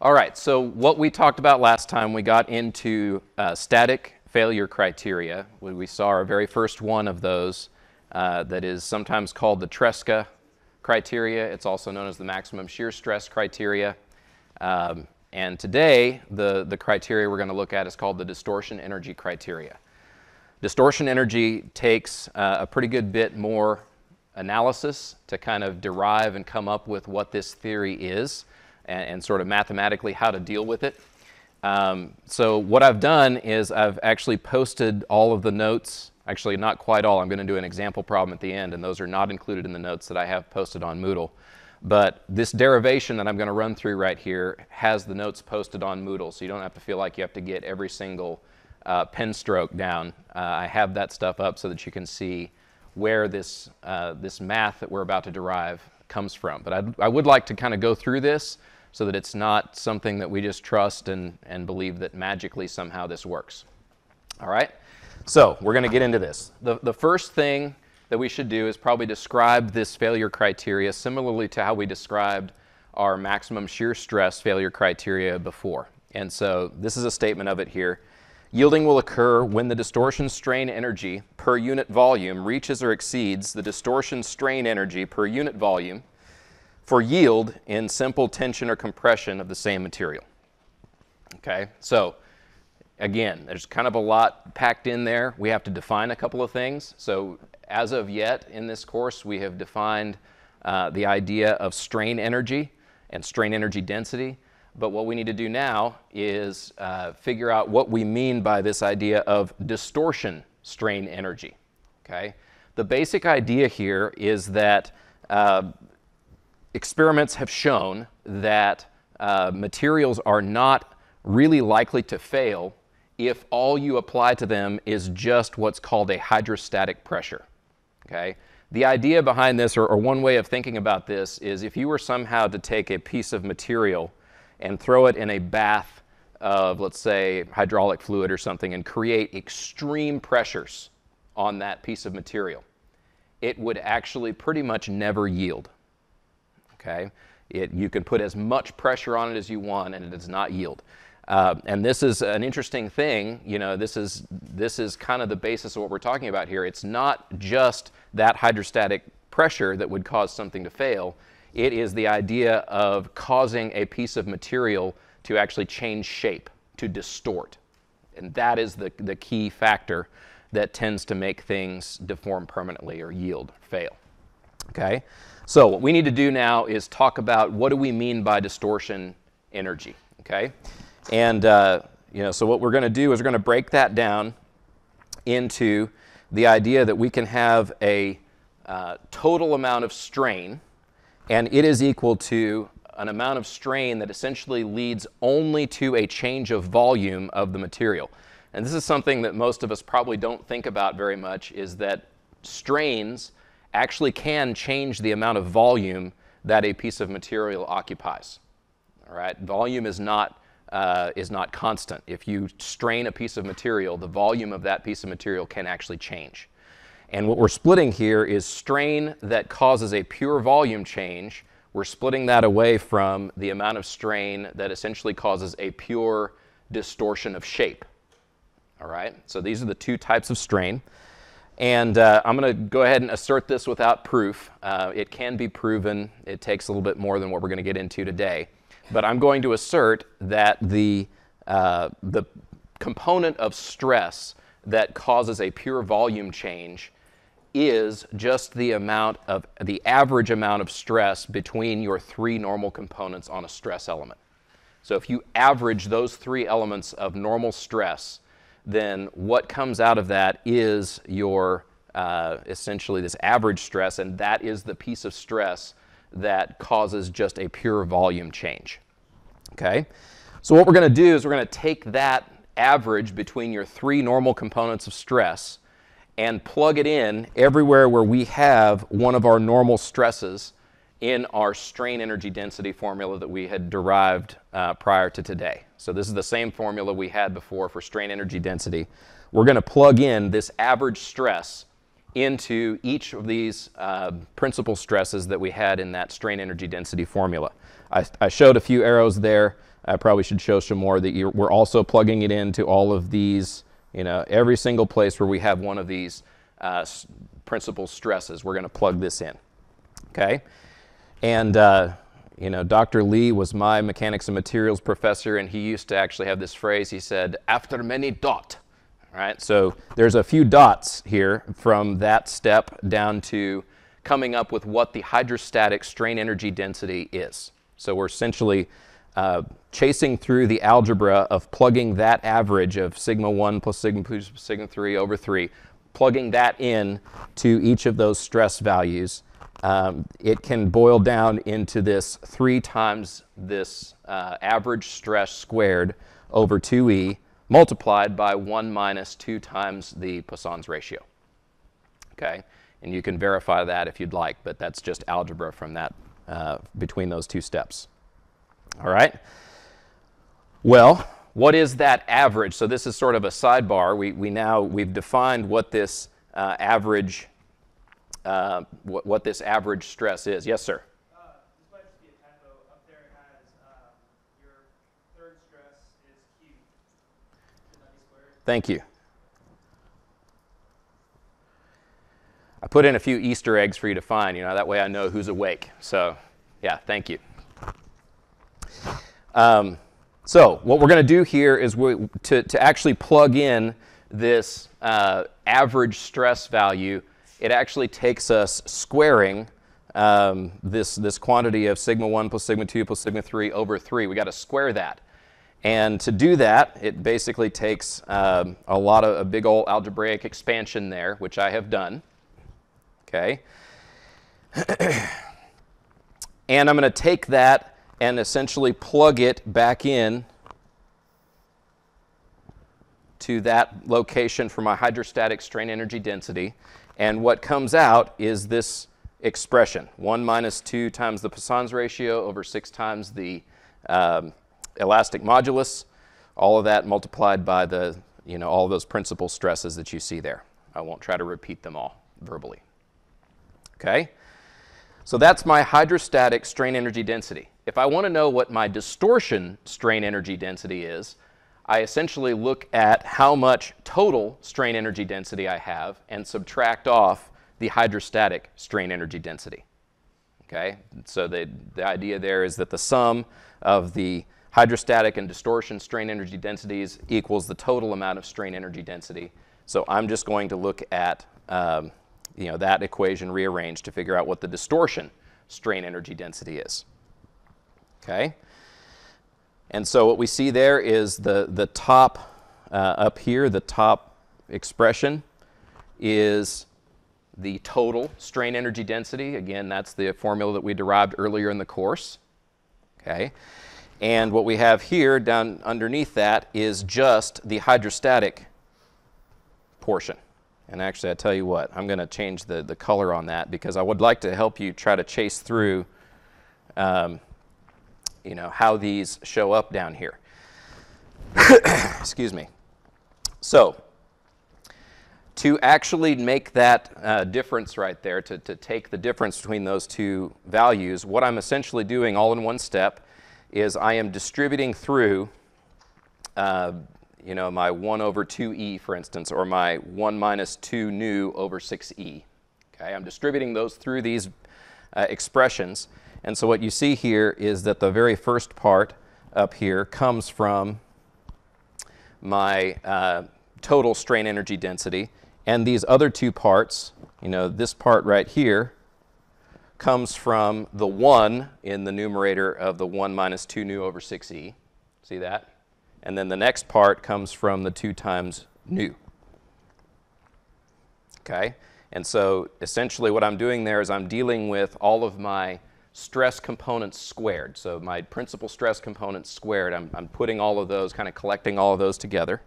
All right, so what we talked about last time, we got into static failure criteria. We saw our very first one of those that is sometimes called the Tresca criteria. It's also known as the maximum shear stress criteria. And today, the criteria we're going to look at is called the distortion energy criteria. Distortion energy takes a pretty good bit more analysis to kind of derive and come up with what this theory is, and sort of mathematically how to deal with it. So what I've done is I've actually posted all of the notes, actually not quite all, I'm going to do an example problem at the end, and those are not included in the notes that I have posted on Moodle. But this derivation that I'm going to run through right here has the notes posted on Moodle, so you don't have to feel like you have to get every single pen stroke down. I have that stuff up so that you can see where this, this math that we're about to derive comes from. But I would like to kind of go through this, so that it's not something that we just trust and believe that magically somehow this works. All right? So we're going to get into this. The first thing that we should do is probably describe this failure criteria similarly to how we described our maximum shear stress failure criteria before. And so this is a statement of it here. Yielding will occur when the distortion strain energy per unit volume reaches or exceeds the distortion strain energy per unit volume for yield in simple tension or compression of the same material. Okay, so again, there's kind of a lot packed in there. We have to define a couple of things. So as of yet in this course, we have defined the idea of strain energy and strain energy density. But what we need to do now is figure out what we mean by this idea of distortion strain energy. Okay, the basic idea here is that experiments have shown that materials are not really likely to fail if all you apply to them is just what's called a hydrostatic pressure. Okay? The idea behind this, or one way of thinking about this, is if you were somehow to take a piece of material and throw it in a bath of, let's say, hydraulic fluid or something, and create extreme pressures on that piece of material, it would actually pretty much never yield. Okay, you can put as much pressure on it as you want, and it does not yield. And this is an interesting thing. You know, this is kind of the basis of what we're talking about here. It's not just that hydrostatic pressure that would cause something to fail. It is the idea of causing a piece of material to actually change shape, to distort, and that is the key factor that tends to make things deform permanently or yield, fail. Okay. So what we need to do now is talk about what do we mean by distortion energy, okay? And you know, so what we're going to do is we're going to break that down into the idea that we can have a total amount of strain, and it is equal to an amount of strain that essentially leads only to a change of volume of the material. And this is something that most of us probably don't think about very much, is that strains actually can change the amount of volume that a piece of material occupies. All right, volume is not constant. If you strain a piece of material, the volume of that piece of material can actually change. And what we're splitting here is strain that causes a pure volume change. We're splitting that away from the amount of strain that essentially causes a pure distortion of shape. All right, so these are the two types of strain. And I'm going to go ahead and assert this without proof. It can be proven. It takes a little bit more than what we're going to get into today. But I'm going to assert that the component of stress that causes a pure volume change is just the amount of the average amount of stress between your three normal components on a stress element. So if you average those three elements of normal stress, then what comes out of that is your essentially this average stress, and that is the piece of stress that causes just a pure volume change. Okay, so what we're going to do is we're going to take that average between your three normal components of stress and plug it in everywhere where we have one of our normal stresses in our strain energy density formula that we had derived prior to today. So this is the same formula we had before for strain energy density. We're going to plug in this average stress into each of these principal stresses that we had in that strain energy density formula. I showed a few arrows there I probably should show some more that we're also plugging it into all of these, you know, every single place where we have one of these principal stresses, we're going to plug this in, okay? And, you know, Dr. Lee was my mechanics and materials professor, and he used to actually have this phrase. He said, after many dot, all right? So there's a few dots here from that step down to coming up with what the hydrostatic strain energy density is. So we're essentially chasing through the algebra of plugging that average of sigma 1 plus sigma 2 plus sigma 3 over 3, plugging that in to each of those stress values. It can boil down into this 3 times this average stress squared over 2e multiplied by 1 minus 2 times the Poisson's ratio. Okay, and you can verify that if you'd like, but that's just algebra from that between those two steps. All right. Well, what is that average? So this is sort of a sidebar. We've defined what this average. What this average stress is. Yes, sir? This might just be a typo. Up there it has your third stress is Q. Should that be squared? Thank you. I put in a few Easter eggs for you to find, you know, that way I know who's awake. So, yeah, thank you. So what we're going to do here is to actually plug in this average stress value. It actually takes us squaring this quantity of sigma 1 plus sigma 2 plus sigma 3 over 3. We've got to square that. And to do that, it basically takes a big old algebraic expansion there, which I have done. Okay. And I'm going to take that and essentially plug it back in to that location for my hydrostatic strain energy density. And what comes out is this expression, 1 minus 2 times the Poisson's ratio over 6 times the elastic modulus, all of that multiplied by the, you know, all of those principal stresses that you see there. I won't try to repeat them all verbally. Okay? So that's my hydrostatic strain energy density. If I want to know what my distortion strain energy density is, I essentially look at how much total strain energy density I have and subtract off the hydrostatic strain energy density. Okay, so the idea there is that the sum of the hydrostatic and distortion strain energy densities equals the total amount of strain energy density. So I'm just going to look at you know, that equation rearranged to figure out what the distortion strain energy density is. Okay. And so what we see there is the top up here, the top expression is the total strain energy density. Again, that's the formula that we derived earlier in the course. Okay. And what we have here down underneath that is just the hydrostatic portion. And actually, I tell you what, I'm going to change the color on that because I would like to help you try to chase through you know, how these show up down here. Excuse me. So to actually make that difference right there, to take the difference between those two values, what I'm essentially doing all in one step is I am distributing through, you know, my 1 over 2e, for instance, or my 1 minus 2 nu over 6e. Okay, I'm distributing those through these expressions. And so what you see here is that the very first part up here comes from my total strain energy density. And these other two parts, you know, this part right here comes from the 1 in the numerator of the 1 minus 2 nu over 6e. See that? And then the next part comes from the 2 times nu. Okay? And so essentially what I'm doing there is I'm dealing with all of my stress components squared. So my principal stress components squared, I'm putting all of those, kind of collecting all of those together.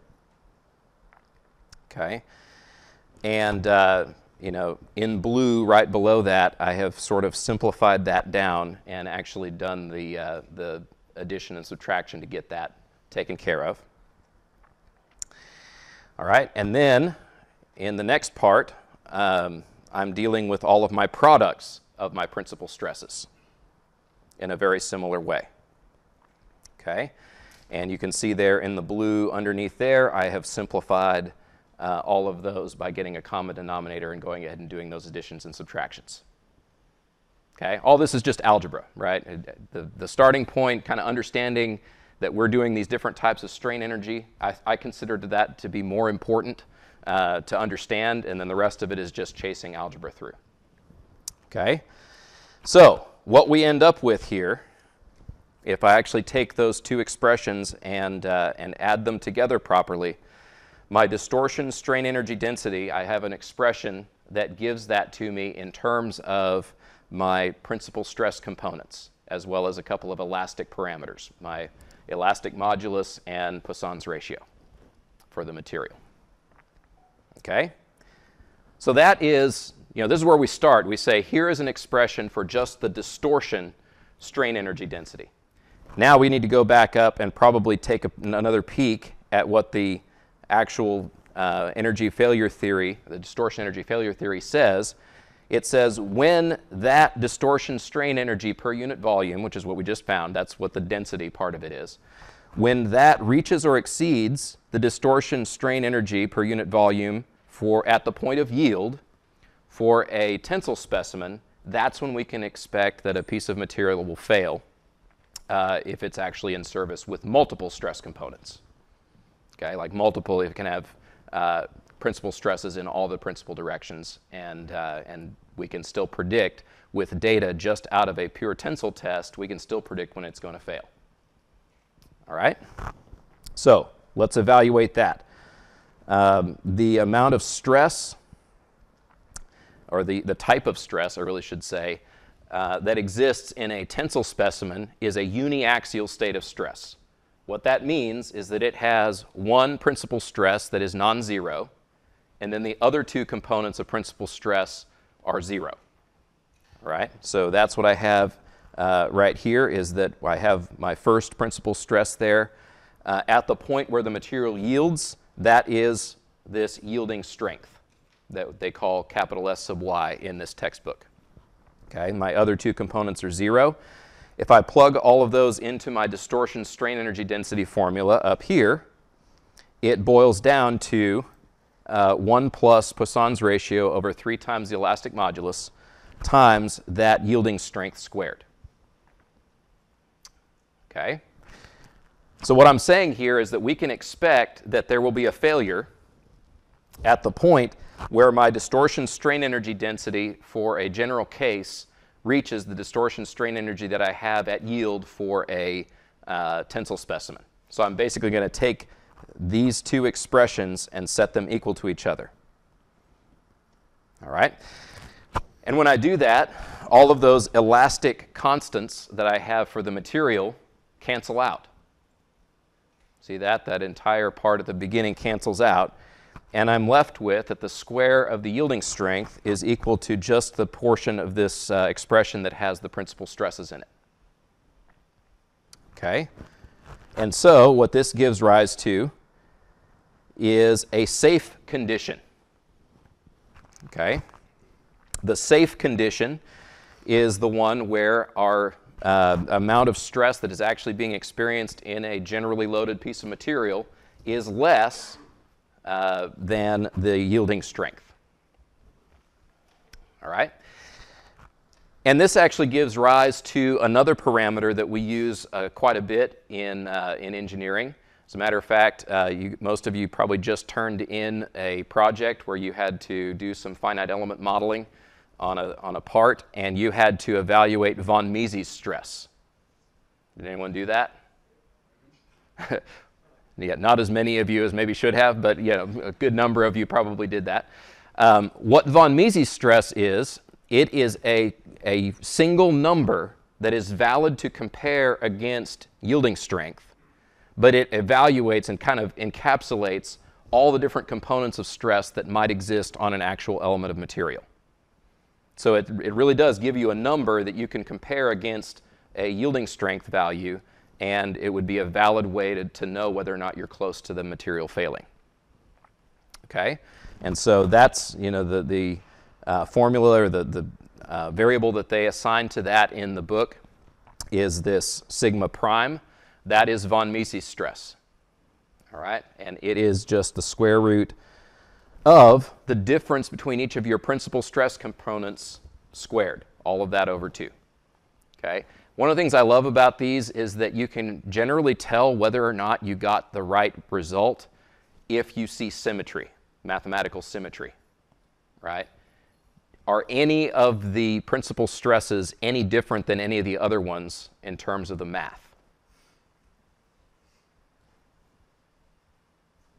Okay. And, you know, in blue right below that, I have sort of simplified that down and actually done the addition and subtraction to get that taken care of. All right. And then in the next part, I'm dealing with all of my products of my principal stresses in a very similar way. okay? And you can see there in the blue underneath there, I have simplified all of those by getting a common denominator and going ahead and doing those additions and subtractions. Okay, all this is just algebra, right? The starting point, kind of understanding that we're doing these different types of strain energy, I considered that to be more important to understand, and then the rest of it is just chasing algebra through. Okay, so what we end up with here, if I actually take those two expressions and add them together properly, my distortion strain energy density, I have an expression that gives that to me in terms of my principal stress components, as well as a couple of elastic parameters, my elastic modulus and Poisson's ratio for the material. Okay? So that is, you know, this is where we start. We say, here is an expression for just the distortion strain energy density. Now we need to go back up and probably take another peek at what the actual energy failure theory, the distortion energy failure theory says. It says when that distortion strain energy per unit volume, which is what we just found, that's what the density part of it is, when that reaches or exceeds the distortion strain energy per unit volume for at the point of yield for a tensile specimen, that's when we can expect that a piece of material will fail if it's actually in service with multiple stress components. Okay, like multiple, it can have principal stresses in all the principal directions, and we can still predict with data just out of a pure tensile test, we can still predict when it's going to fail. All right? So let's evaluate that. The amount of stress, or the type of stress, I really should say, that exists in a tensile specimen is a uniaxial state of stress. What that means is that it has one principal stress that is non-zero, and then the other two components of principal stress are zero. All right, so that's what I have right here, is that I have my first principal stress there. At the point where the material yields, that is this yielding strength that they call capital S sub Y in this textbook. Okay, my other two components are zero. If I plug all of those into my distortion strain energy density formula up here, it boils down to 1 plus Poisson's ratio over 3 times the elastic modulus times that yielding strength squared. Okay? So what I'm saying here is that we can expect that there will be a failure at the point where my distortion strain energy density for a general case reaches the distortion strain energy that I have at yield for a tensile specimen. So I'm basically going to take these two expressions and set them equal to each other. All right? And when I do that, all of those elastic constants that I have for the material cancel out. See that? That entire part at the beginning cancels out. And I'm left with that the square of the yielding strength is equal to just the portion of this expression that has the principal stresses in it. Okay? And so what this gives rise to is a safe condition. Okay? The safe condition is the one where our amount of stress that is actually being experienced in a generally loaded piece of material is less than the yielding strength. All right? And this actually gives rise to another parameter that we use quite a bit in engineering. As a matter of fact, most of you probably just turned in a project where you had to do some finite element modeling on a part, and you had to evaluate von Mises stress. Did anyone do that? Yeah, not as many of you as maybe should have, but you know, a good number of you probably did that. What von Mises stress is, it is a single number that is valid to compare against yielding strength, but it evaluates and kind of encapsulates all the different components of stress that might exist on an actual element of material. So it really does give you a number that you can compare against a yielding strength value, and it would be a valid way to know whether or not you're close to the material failing. Okay? And so that's, you know, the formula, or the variable that they assign to that in the book is this sigma prime, That is von Mises stress. All right, and it is just the square root of the difference between each of your principal stress components squared, all of that over 2. Okay. One of the things I love about these is that you can generally tell whether or not you got the right result if you see symmetry, mathematical symmetry, right? Are any of the principal stresses any different than any of the other ones in terms of the math?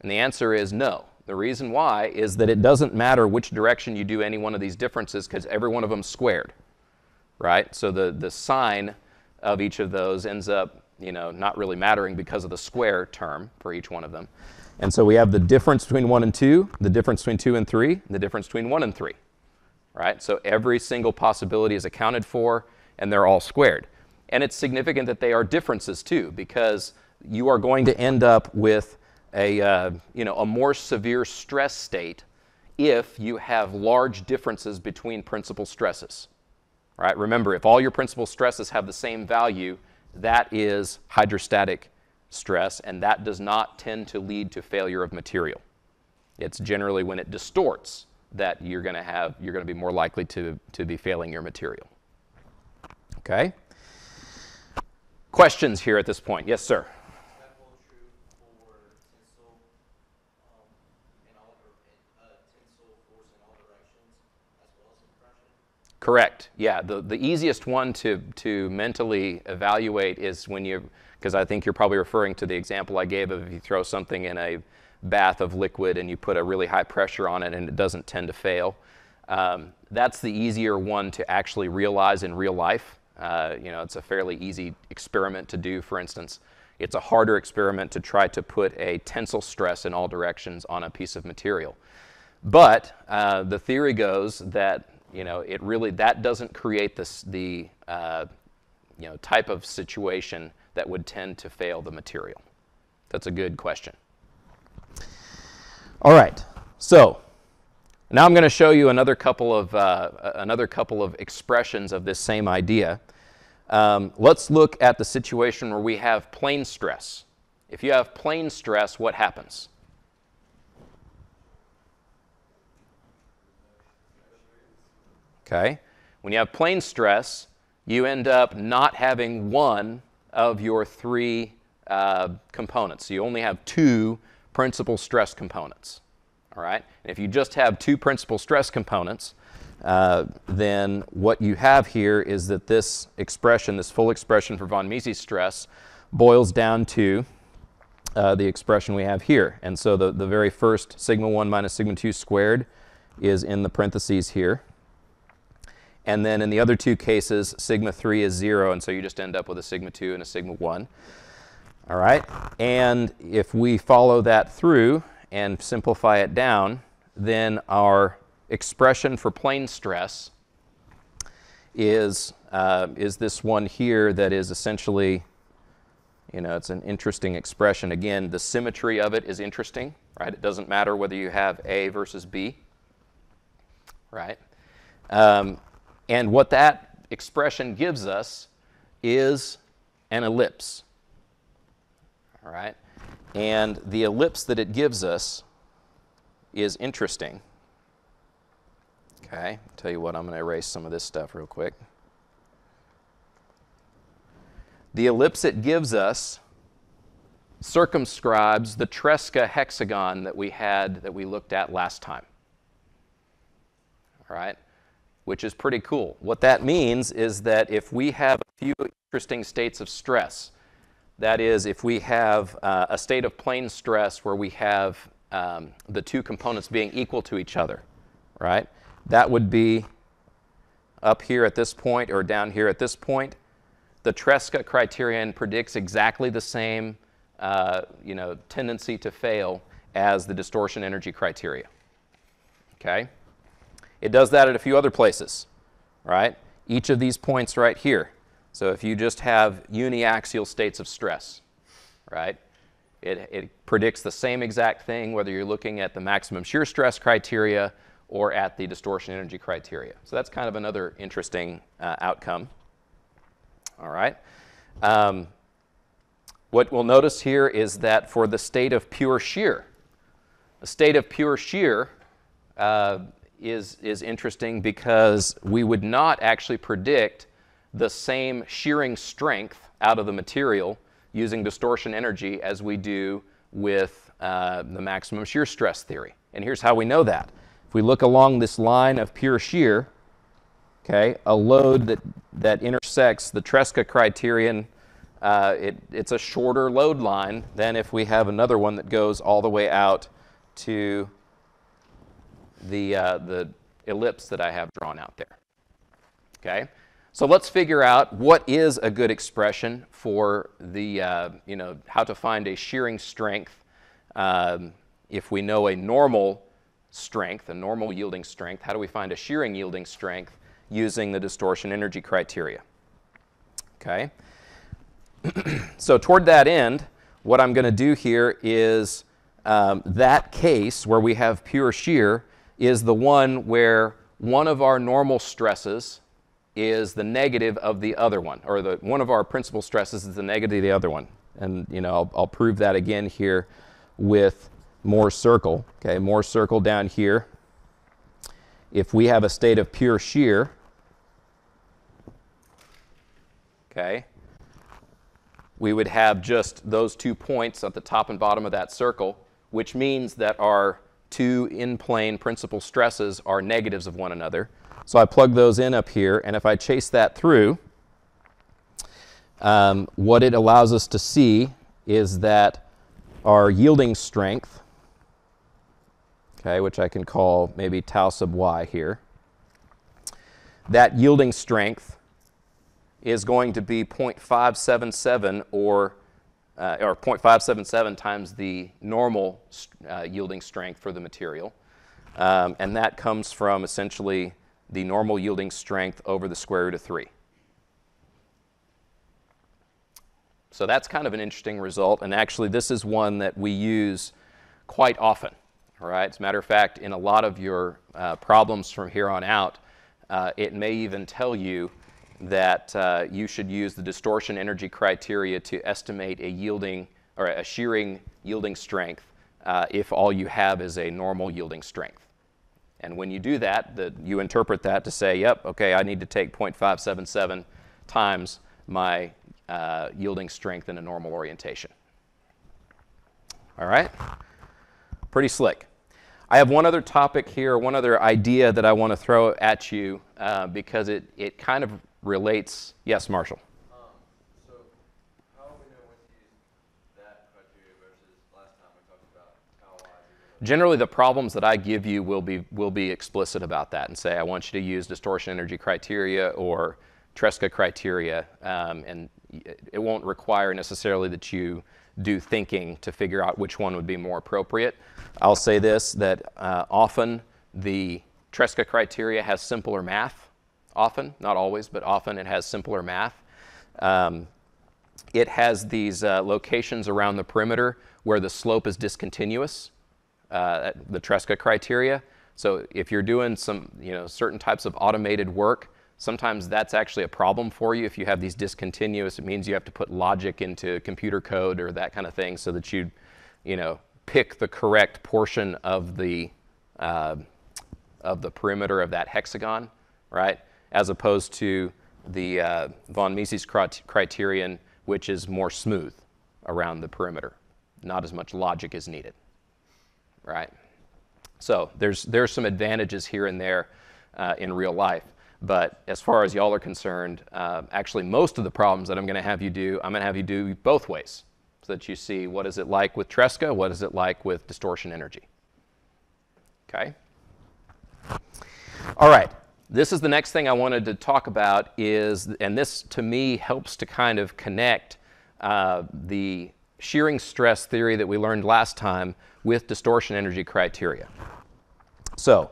And the answer is no. The reason why is that it doesn't matter which direction you do any one of these differences because every one of them is squared, right? So the sign of each of those ends up, you know, not really mattering because of the square term for each one of them. And so we have the difference between 1 and 2, the difference between 2 and 3, and the difference between 1 and 3, right? So every single possibility is accounted for, and they're all squared. And it's significant that they are differences too, because you are going to end up with a more severe stress state if you have large differences between principal stresses. All right? Remember, if all your principal stresses have the same value, that is hydrostatic stress, and that does not tend to lead to failure of material. It's generally when it distorts that you're going to be more likely to be failing your material. Okay? Questions here at this point? Yes, sir. Correct. Yeah, the easiest one to mentally evaluate is when you, because I think you're probably referring to the example I gave of if you throw something in a bath of liquid and you put a really high pressure on it and it doesn't tend to fail. That's the easier one to actually realize in real life. It's a fairly easy experiment to do, for instance. It's a harder experiment to try to put a tensile stress in all directions on a piece of material. But the theory goes that that doesn't create the type of situation that would tend to fail the material. That's a good question. All right, so now I'm going to show you another couple of expressions of this same idea. Let's look at the situation where we have plane stress. If you have plane stress, what happens? Okay. When you have plane stress, you end up not having one of your 3 components. You only have 2 principal stress components. All right? And if you just have 2 principal stress components, then what you have here is that this expression, this full expression for von Mises stress, boils down to the expression we have here. And so the very first sigma 1 minus sigma 2 squared is in the parentheses here. And then in the other 2 cases, sigma 3 is 0, and so you just end up with a sigma 2 and a sigma 1. All right? And if we follow that through and simplify it down, then our expression for plane stress is this one here that is essentially, it's an interesting expression. Again, the symmetry of it is interesting, right? It doesn't matter whether you have A versus B, right? And what that expression gives us is an ellipse, all right? And the ellipse that it gives us is interesting. Okay, I'll tell you what, I'm going to erase some of this stuff real quick. The ellipse it gives us circumscribes the Tresca hexagon that we looked at last time, all right? Which is pretty cool. What that means is that if we have a few interesting states of stress, that is, if we have a state of plane stress where we have the 2 components being equal to each other, right? That would be up here at this point or down here at this point. The Tresca criterion predicts exactly the same tendency to fail as the distortion energy criteria, okay? It does that at a few other places, right? Each of these points right here. So if you just have uniaxial states of stress, right? It predicts the same exact thing whether you're looking at the maximum shear stress criteria or at the distortion energy criteria. So that's kind of another interesting outcome, all right? What we'll notice here is that for the state of pure shear, the state of pure shear is interesting because we would not actually predict the same shearing strength out of the material using distortion energy as we do with the maximum shear stress theory. And here's how we know that. If we look along this line of pure shear, okay, a load that intersects the Tresca criterion, it's a shorter load line than if we have another one that goes all the way out to the ellipse that I have drawn out there. Okay, so let's figure out what is a good expression for the you know, how to find a shearing strength if we know a normal strength, a normal yielding strength. How do we find a shearing yielding strength using the distortion energy criteria? Okay. So toward that end, what I'm going to do here is that case where we have pure shear is the one where one of our normal stresses is the negative of the other one, or the one of our principal stresses is the negative of the other one. And you know, I'll prove that again here with Mohr's circle. Okay, Mohr's circle down here. If we have a state of pure shear, okay, we would have just those 2 points at the top and bottom of that circle, which means that our two in-plane principal stresses are negatives of one another. So I plug those in up here, and if I chase that through, what it allows us to see is that our yielding strength, okay, which I can call maybe tau sub y here, that yielding strength is going to be 0.577 or 0.577 times the normal yielding strength for the material. And that comes from essentially the normal yielding strength over the square root of 3. So that's kind of an interesting result. And actually, this is one that we use quite often. All right? As a matter of fact, in a lot of your problems from here on out, it may even tell you that you should use the distortion energy criteria to estimate a yielding or a shearing yielding strength if all you have is a normal yielding strength. And when you do that, you interpret that to say, yep, okay, I need to take 0.577 times my yielding strength in a normal orientation. All right? Pretty slick. I have one other topic here, one other idea that I want to throw at you because it kind of relates. Yes, Marshall. So how do we know when to use that criteria versus last time we talked about how I... Generally, the problems that I give you will be explicit about that and say I want you to use distortion energy criteria or Tresca criteria, and it won't require necessarily that you do thinking to figure out which one would be more appropriate. I'll say this, that often the Tresca criteria has simpler math. Often, not always, but often it has simpler math. It has these locations around the perimeter where the slope is discontinuous, the Tresca criteria. So if you're doing some, you know, certain types of automated work, sometimes that's actually a problem for you. If you have these discontinuous, it means you have to put logic into computer code or that kind of thing so that you know, pick the correct portion of the perimeter of that hexagon, right? As opposed to the von Mises criterion, which is more smooth around the perimeter. Not as much logic is needed, right? So there's some advantages here and there in real life. But as far as y'all are concerned, actually most of the problems that I'm going to have you do, I'm going to have you do both ways so that you see what is it like with Tresca, what is it like with distortion energy. Okay? All right. This is the next thing I wanted to talk about is, and this to me helps to kind of connect the shearing stress theory that we learned last time with distortion energy criteria. So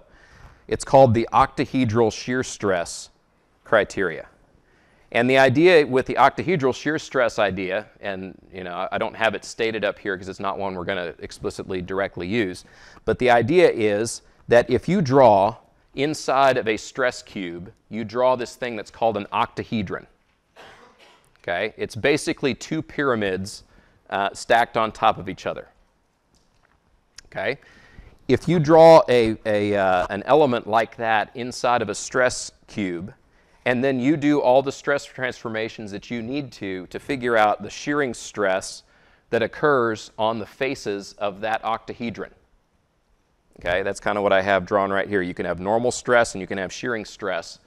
it's called the octahedral shear stress criteria. And the idea with the octahedral shear stress idea, and you know, I don't have it stated up here because it's not one we're going to explicitly directly use, but the idea is that if you draw inside of a stress cube, you draw this thing that's called an octahedron. Okay? It's basically two pyramids stacked on top of each other. Okay? If you draw an element like that inside of a stress cube, and then you do all the stress transformations that you need to figure out the shearing stress that occurs on the faces of that octahedron. Okay, that's kind of what I have drawn right here. You can have normal stress and you can have shearing stress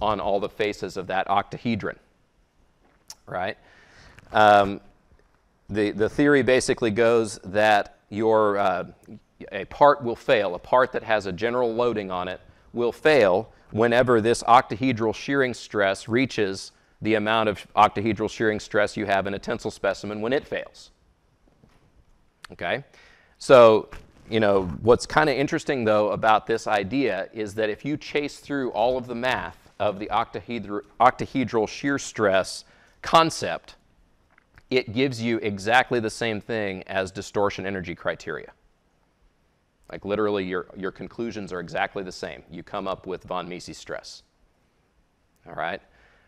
on all the faces of that octahedron, right? The theory basically goes that your a part will fail. A part that has a general loading on it will fail whenever this octahedral shearing stress reaches the amount of octahedral shearing stress you have in a tensile specimen when it fails. Okay? So, you know, what's kind of interesting though about this idea is that if you chase through all of the math of the octahedral shear stress concept, it gives you exactly the same thing as distortion energy criteria. Like literally your conclusions are exactly the same. You come up with von Mises stress, all right?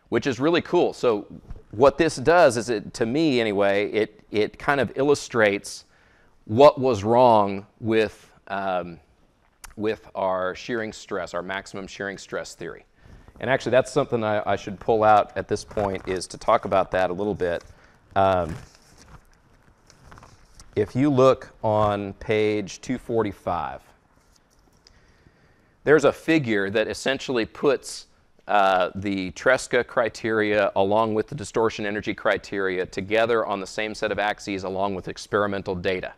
Which is really cool. So what this does is, it, to me anyway, it kind of illustrates what was wrong with our shearing stress, our maximum shearing stress theory. And actually that's something I should pull out at this point, is to talk about that a little bit. If you look on page 245, there's a figure that essentially puts the Tresca criteria along with the distortion energy criteria together on the same set of axes along with experimental data.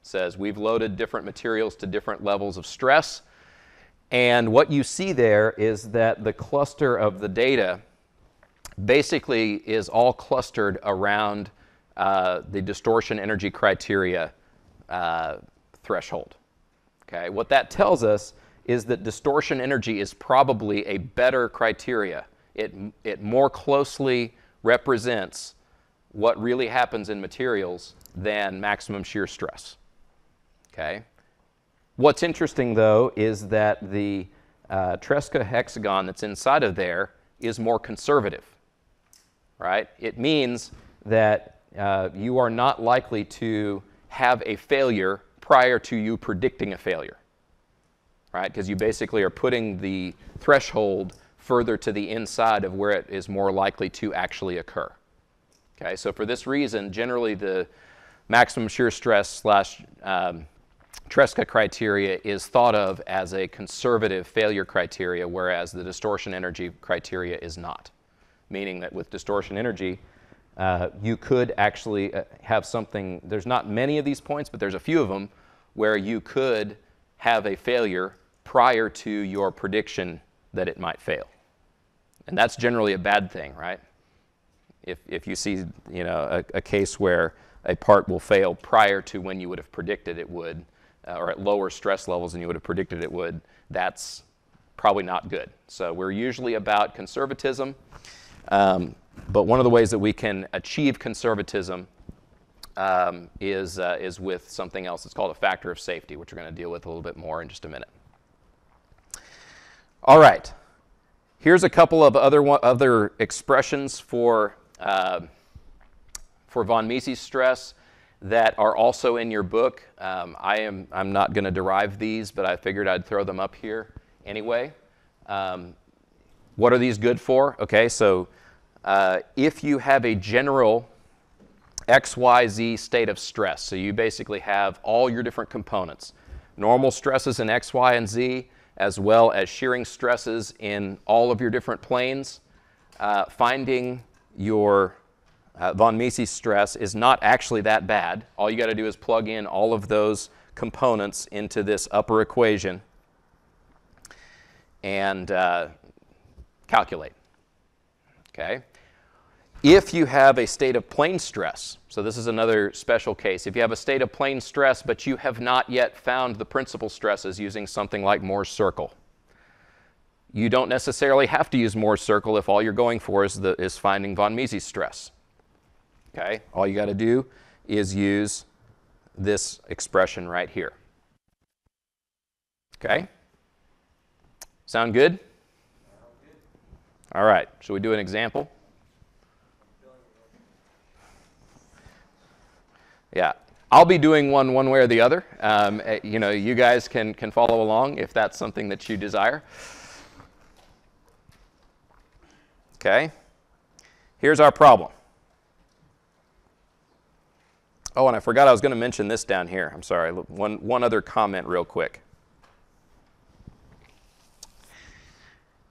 It says we've loaded different materials to different levels of stress, and what you see there is that the cluster of the data basically is all clustered around the distortion energy criteria threshold. Okay? What that tells us is that distortion energy is probably a better criteria. It more closely represents what really happens in materials than maximum shear stress. Okay? What's interesting though is that the Tresca hexagon that's inside of there is more conservative. Right? It means that you are not likely to have a failure prior to you predicting a failure, right? Because you basically are putting the threshold further to the inside of where it is more likely to actually occur. Okay, so for this reason, generally the maximum shear stress / Tresca criteria is thought of as a conservative failure criteria, whereas the distortion energy criteria is not, meaning that with distortion energy, you could actually have something, there's not many of these points, but there's a few of them where you could have a failure prior to your prediction that it might fail. And that's generally a bad thing, right? If you see, you know, a case where a part will fail prior to when you would have predicted it would, or at lower stress levels than you would have predicted it would, that's probably not good. So we're usually about conservatism. But one of the ways that we can achieve conservatism is with something else. It's called a factor of safety, which we're going to deal with a little bit more in just a minute. All right. Here's a couple of other expressions for von Mises stress that are also in your book. I'm not going to derive these, but I figured I'd throw them up here anyway. What are these good for? Okay, so if you have a general XYZ state of stress, so you basically have all your different components, normal stresses in X, Y, and Z, as well as shearing stresses in all of your different planes, finding your von Mises stress is not actually that bad. All you got to do is plug in all of those components into this upper equation and calculate. Okay? If you have a state of plane stress, so this is another special case, if you have a state of plane stress but you have not yet found the principal stresses using something like Mohr's circle, you don't necessarily have to use Mohr's circle if all you're going for is finding von Mises stress. Okay? All you got to do is use this expression right here. Okay? Sound good? All right, should we do an example? Yeah. I'll be doing one way or the other. You know, you guys can follow along if that's something that you desire. Okay. Here's our problem. Oh, and I forgot I was going to mention this down here. I'm sorry. One other comment real quick.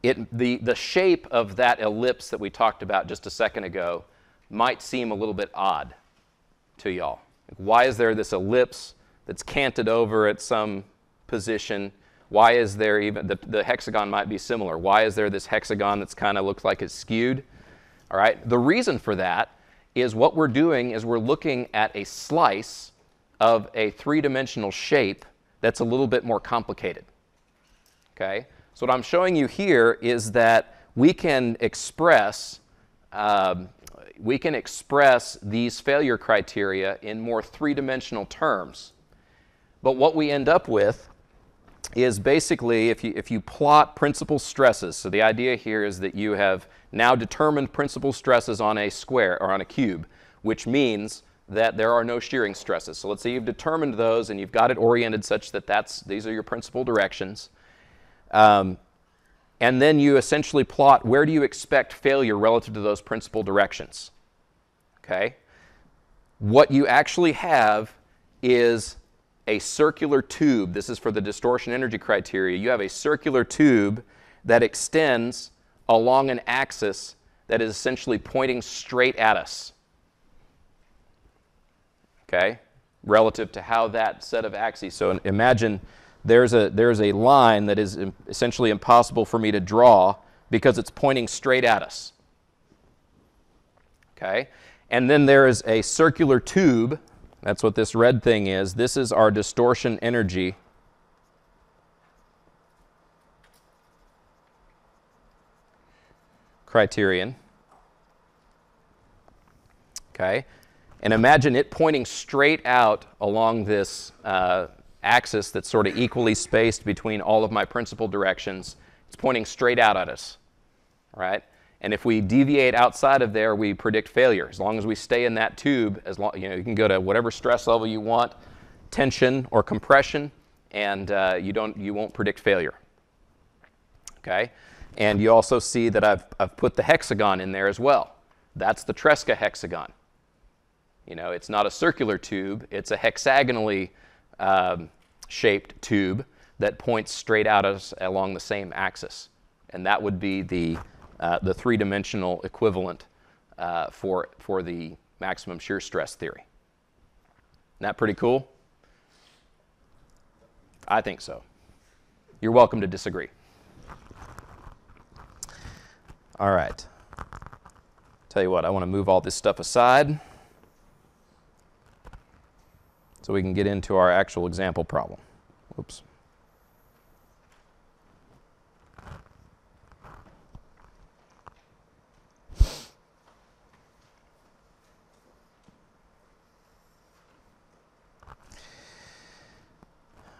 The shape of that ellipse that we talked about just a second ago might seem a little bit odd to y'all. Why is there this ellipse that's canted over at some position? Why is there even, the hexagon might be similar. Why is there this hexagon that's kind of looks like it's skewed? All right. The reason for that is what we're doing is we're looking at a slice of a three-dimensional shape that's a little bit more complicated. Okay. So what I'm showing you here is that we can express these failure criteria in more three-dimensional terms. But what we end up with is basically if you plot principal stresses. So the idea here is that you have now determined principal stresses on a square or on a cube, which means that there are no shearing stresses. So let's say you've determined those and you've got it oriented such that these are your principal directions. And then you essentially plot where do you expect failure relative to those principal directions. Okay? What you actually have is a circular tube. This is for the distortion energy criteria. You have a circular tube that extends along an axis that is essentially pointing straight at us. Okay? Relative to how that set of axes. So imagine there's a line that is essentially impossible for me to draw because it's pointing straight at us. Okay? And then there is a circular tube. That's what this red thing is. This is our distortion energy. Criterion. Okay? And imagine it pointing straight out along this axis that's sort of equally spaced between all of my principal directions. It's pointing straight out at us, right? And if we deviate outside of there, we predict failure. As long as we stay in that tube, as long, you know, you can go to whatever stress level you want, tension or compression, and you won't predict failure. Okay? And you also see that I've put the hexagon in there as well. That's the Tresca hexagon. You know, it's not a circular tube, it's a hexagonally shaped tube that points straight at us along the same axis, and that would be the three-dimensional equivalent for the maximum shear stress theory. Isn't that pretty cool? I think so. You're welcome to disagree. All right. Tell you what, I want to move all this stuff aside so we can get into our actual example problem. Oops.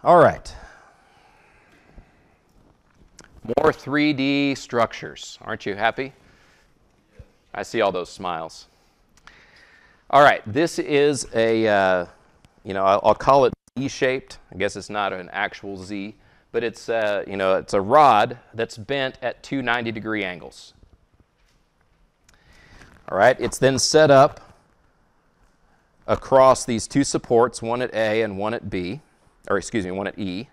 All right. More 3D structures. Aren't you happy? I see all those smiles. All right. This is a you know, I'll call it E-shaped. I guess it's not an actual Z, but it's you know, it's a rod that's bent at two 90-degree angles. All right, it's then set up across these two supports, one at A and one at B, or excuse me, one at E.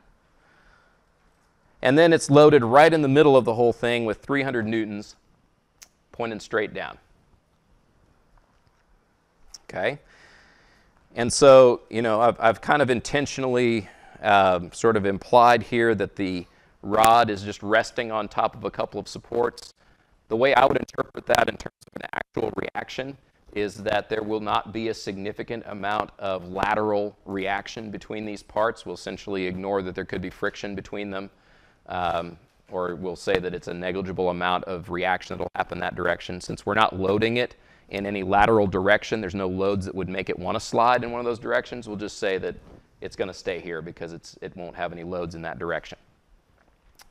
And then it's loaded right in the middle of the whole thing with 300 newtons pointing straight down. Okay. And so, you know, I've kind of intentionally sort of implied here that the rod is just resting on top of a couple of supports. The way I would interpret that in terms of an actual reaction is that there will not be a significant amount of lateral reaction between these parts. We'll essentially ignore that there could be friction between them, or we'll say that it's a negligible amount of reaction that will happen that direction. Since we're not loading it in any lateral direction, there's no loads that would make it want to slide in one of those directions. We'll just say that it's going to stay here because it won't have any loads in that direction.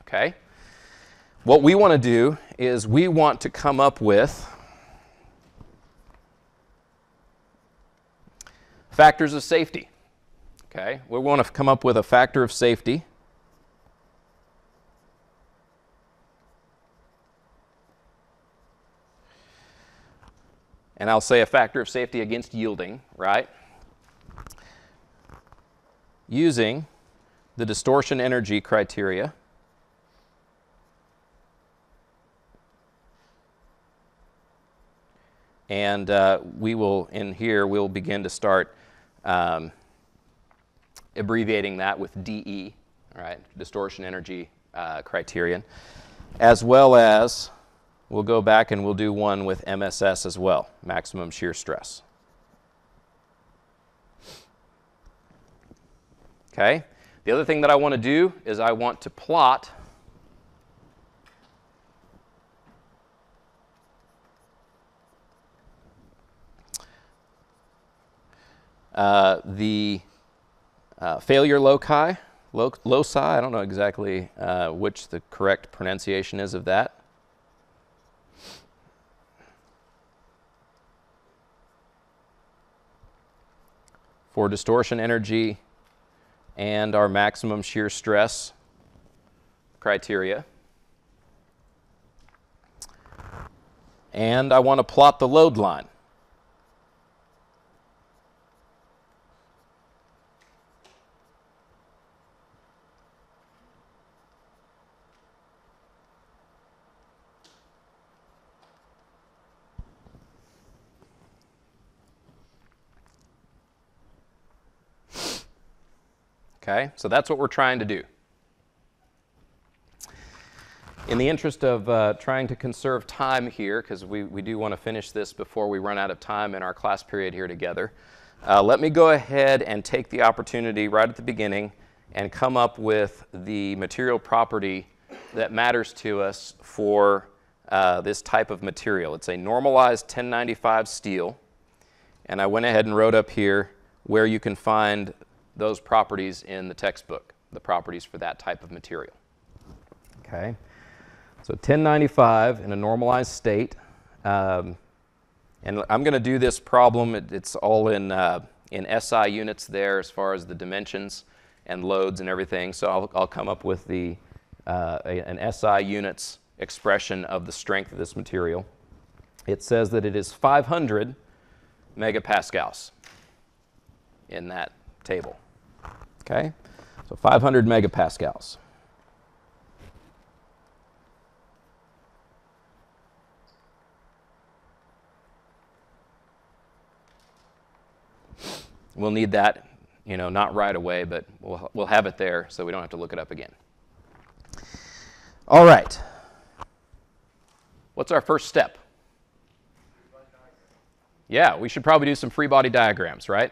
Okay? What we want to do is we want to come up with Factors of safety. Okay, we want to come up with a factor of safety. And I'll say a factor of safety against yielding, right? Using the distortion energy criteria. And we will, in here, we'll begin to start abbreviating that with DE, right? Distortion energy criterion. As well as, we'll go back and we'll do one with MSS as well, maximum shear stress. Okay? The other thing that I want to do is I want to plot the failure loci. I don't know exactly which the correct pronunciation is of that. For distortion energy and our maximum shear stress criteria. And I want to plot the load line. Okay, so that's what we're trying to do. In the interest of trying to conserve time here, because we do want to finish this before we run out of time in our class period here together, let me go ahead and take the opportunity right at the beginning and come up with the material property that matters to us for this type of material. It's a normalized 1095 steel, and I went ahead and wrote up here where you can find those properties in the textbook, the properties for that type of material. Okay, so 1095 in a normalized state, and I'm going to do this problem. It's all in SI units there as far as the dimensions and loads and everything. So I'll come up with the an SI units expression of the strength of this material. It says that it is 500 megapascals in that table. Okay, so 500 megapascals. We'll need that, you know, not right away, but we'll have it there so we don't have to look it up again. All right. What's our first step? Yeah, we should probably do some free body diagrams, right?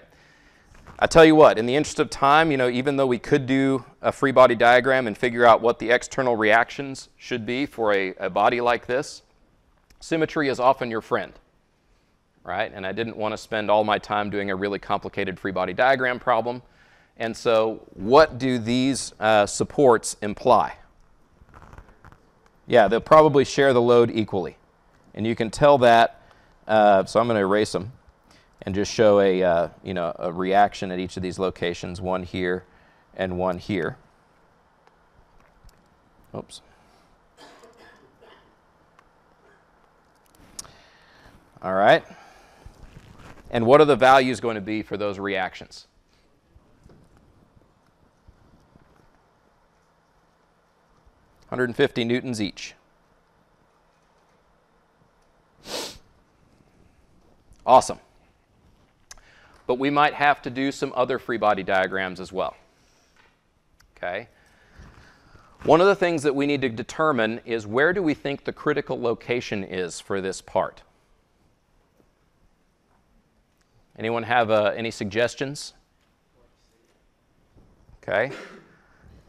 I tell you what, in the interest of time, you know, even though we could do a free body diagram and figure out what the external reactions should be for a body like this, symmetry is often your friend, right? And I didn't want to spend all my time doing a really complicated free body diagram problem. And so what do these supports imply? Yeah, they'll probably share the load equally. And you can tell that, so I'm going to erase them and just show a you know, a reaction at each of these locations, one here and one here. Oops. All right. And what are the values going to be for those reactions? One 150 newtons each. Awesome. But we might have to do some other free body diagrams as well. Okay. One of the things that we need to determine is where do we think the critical location is for this part? Anyone have any suggestions? Okay.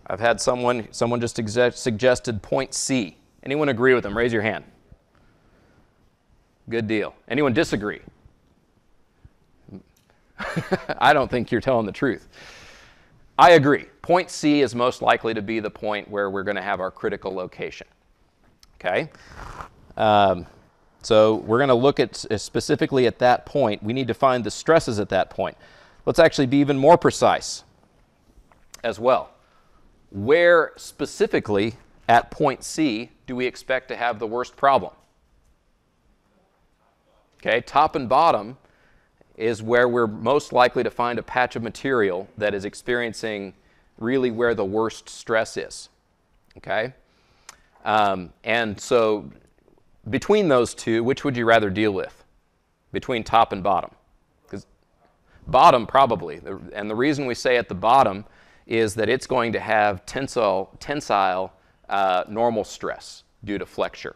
I've had someone just suggested point C. Anyone agree with them? Raise your hand. Good deal. Anyone disagree? I don't think you're telling the truth. I agree. Point C is most likely to be the point where we're going to have our critical location. Okay? So we're going to look at specifically at that point. We need to find the stresses at that point. Let's actually be even more precise as well. Where specifically at point C do we expect to have the worst problem? Okay, top and bottom is where we're most likely to find a patch of material that is experiencing really where the worst stress is. Okay? And so between those two, which would you rather deal with? Between top and bottom? Because bottom probably. And the reason we say at the bottom is that it's going to have tensile normal stress due to flexure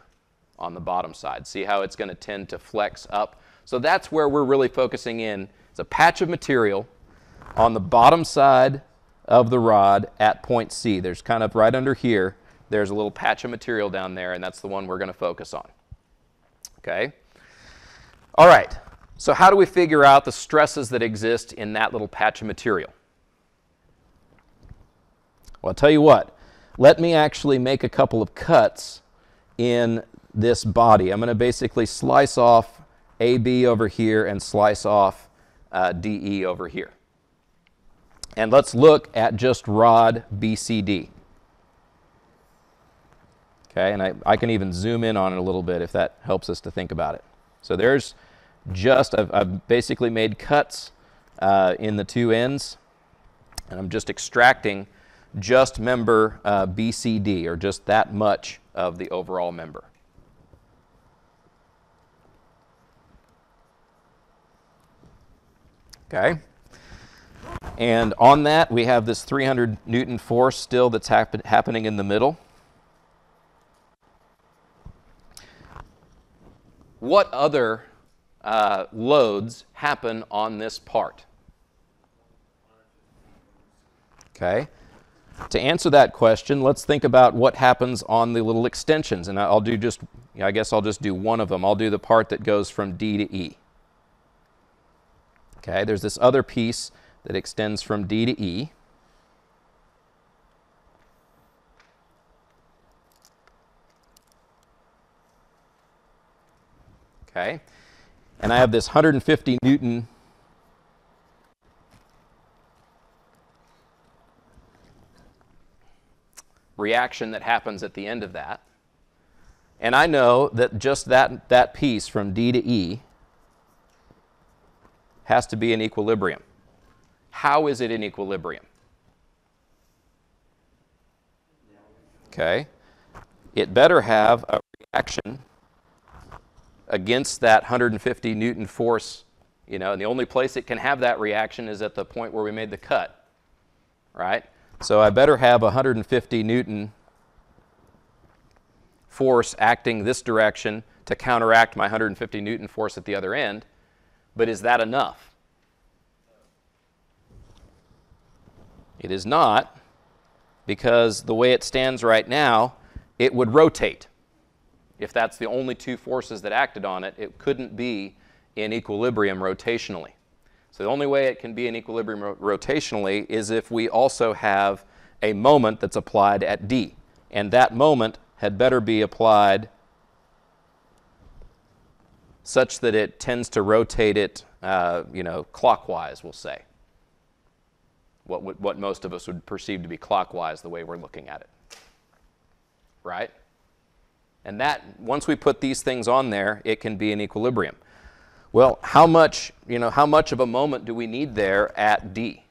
on the bottom side. See how it's going to tend to flex up? So that's where we're really focusing in. It's a patch of material on the bottom side of the rod at point C. There's kind of right under here, there's a little patch of material down there, and that's the one we're going to focus on. Okay? All right. So how do we figure out the stresses that exist in that little patch of material? Well, I'll tell you what. Let me actually make a couple of cuts in this body. I'm going to basically slice off AB over here and slice off DE over here. And let's look at just rod BCD. Okay, and I can even zoom in on it a little bit if that helps us to think about it. So there's just, I've basically made cuts in the two ends, and I'm just extracting just member BCD, or just that much of the overall member. Okay, and on that we have this 300 Newton force still that's happening in the middle. What other loads happen on this part? Okay, to answer that question, let's think about what happens on the little extensions, and I'll do just, I guess I'll just do one of them. I'll do the part that goes from D to E. Okay, there's this other piece that extends from D to E. Okay, and I have this 150 Newton reaction that happens at the end of that. And I know that just that piece from D to E has to be in equilibrium. How is it in equilibrium? Okay. It better have a reaction against that 150 Newton force, you know, and the only place it can have that reaction is at the point where we made the cut, right? So I better have 150 Newton force acting this direction to counteract my 150 Newton force at the other end. But is that enough? It is not, because the way it stands right now, it would rotate. If that's the only two forces that acted on it, it couldn't be in equilibrium rotationally. So the only way it can be in equilibrium rotationally is if we also have a moment that's applied at D. And that moment had better be applied such that it tends to rotate it, you know, clockwise, we'll say. What most of us would perceive to be clockwise, the way we're looking at it, right? And that, once we put these things on there, it can be in equilibrium. Well, how much of a moment do we need there at D?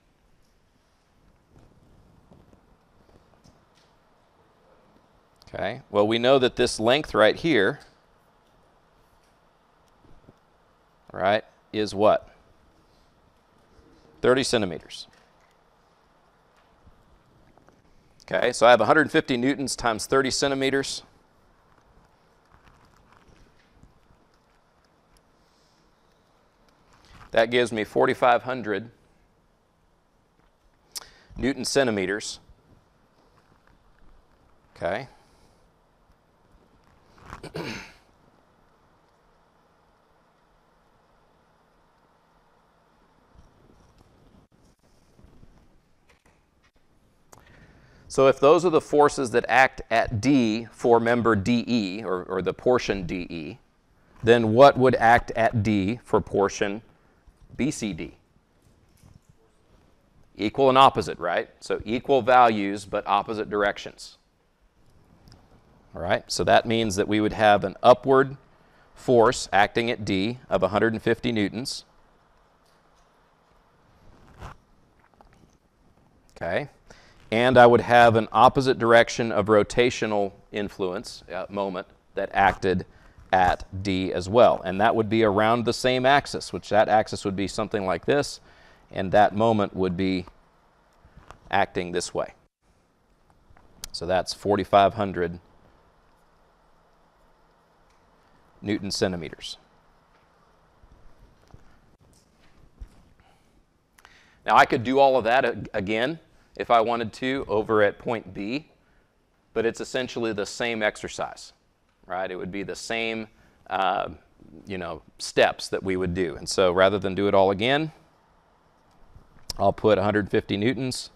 Okay, well, we know that this length right here, right, is what? 30 centimeters. Okay, so I have 150 newtons times 30 centimeters. That gives me 4,500 Newton centimeters. Okay. So if those are the forces that act at D for member DE, or the portion DE, then what would act at D for portion BCD? Equal and opposite, right? So equal values but opposite directions. All right, so that means that we would have an upward force acting at D of 150 newtons. Okay, and I would have an opposite direction of rotational influence moment that acted at D as well. And that would be around the same axis, which that axis would be something like this, and that moment would be acting this way. So that's 4,500 Newton centimeters. Now I could do all of that again if I wanted to over at point B, but it's essentially the same exercise, right? It would be the same, you know, steps that we would do. And so rather than do it all again, I'll put 150 newtons